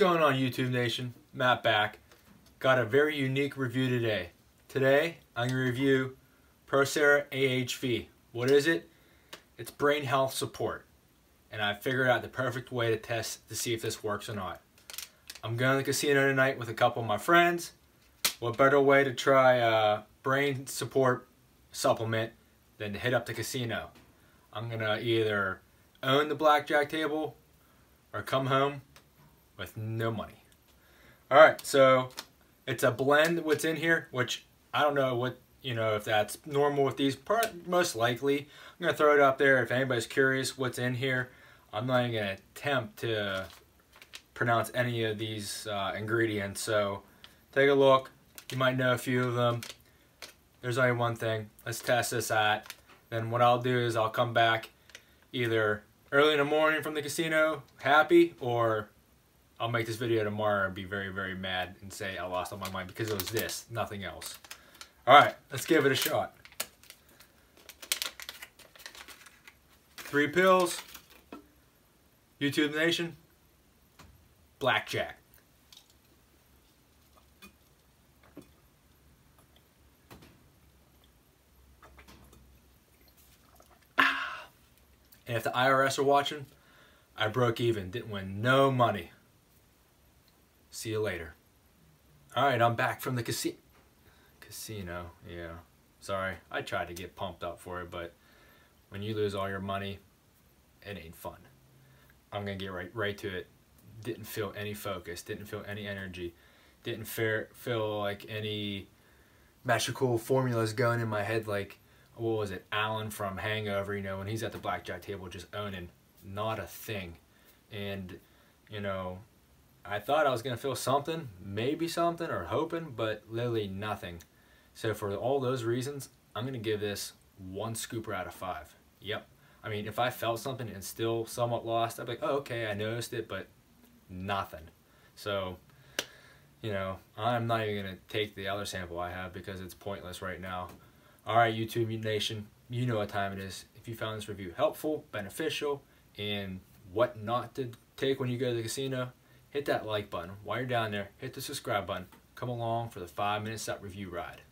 Going on, YouTube Nation? Matt back. Got a very unique review today. Today, I'm going to review Procera AHV. What is it? It's brain health support. And I figured out the perfect way to test to see if this works or not. I'm going to the casino tonight with a couple of my friends. What better way to try a brain support supplement than to hit up the casino? I'm going to either own the blackjack table or come home with no money. Alright, so it's a blend what's in here, which I don't know what, if that's normal with these, most likely. I'm going to throw it up there if anybody's curious what's in here. I'm not even going to attempt to pronounce any of these ingredients, so take a look. You might know a few of them. There's only one thing. Let's test this out. Then what I'll do is I'll come back either early in the morning from the casino, happy, or I'll make this video tomorrow and be very, very mad and say I lost all my mind because it was this, nothing else. Alright, let's give it a shot. 3 pills. YouTube Nation. Blackjack. And if the IRS are watching, I broke even, didn't win no money. See you later. Alright, I'm back from the casino, yeah. Sorry, I tried to get pumped up for it, but when you lose all your money, it ain't fun. I'm gonna get right to it. Didn't feel any focus, didn't feel any energy, didn't feel like any magical formulas going in my head like, what was it, Alan from Hangover, when he's at the blackjack table just owning, not a thing. And, I thought I was going to feel something, maybe something, or hoping, but literally nothing. So for all those reasons, I'm going to give this 1 scooper out of 5. Yep. I mean, if I felt something and still somewhat lost, I'd be like, oh, okay, I noticed it, but nothing. So, I'm not even going to take the other sample I have because it's pointless right now. All right, YouTube Nation, you know what time it is. If you found this review helpful, beneficial, and what not to take when you go to the casino, hit that like button. While you're down there, hit the subscribe button. Come along for the 5-minute supp review ride.